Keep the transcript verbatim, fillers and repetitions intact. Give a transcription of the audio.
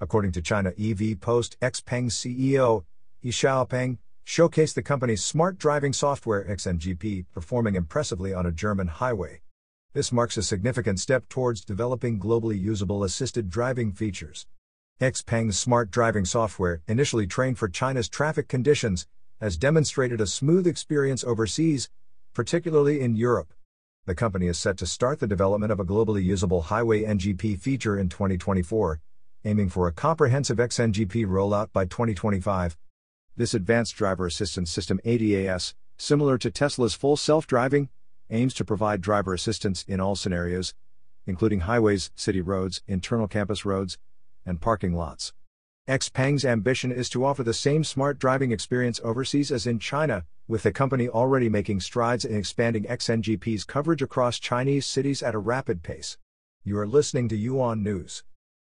According to China E V Post, Xpeng C E O He Xiaopeng showcased the company's smart driving software X N G P performing impressively on a German highway. This marks a significant step towards developing globally usable assisted driving features. Xpeng's smart driving software, initially trained for China's traffic conditions, has demonstrated a smooth experience overseas, particularly in Europe. The company is set to start the development of a globally usable highway N G P feature in twenty twenty-four, aiming for a comprehensive X N G P rollout by twenty twenty-five. This advanced driver assistance system A D A S, similar to Tesla's Full Self-Driving, aims to provide driver assistance in all scenarios, including highways, city roads, internal campus roads, and parking lots. Xpeng's ambition is to offer the same smart driving experience overseas as in China, with the company already making strides in expanding X N G P's coverage across Chinese cities at a rapid pace. You are listening to Yuan News.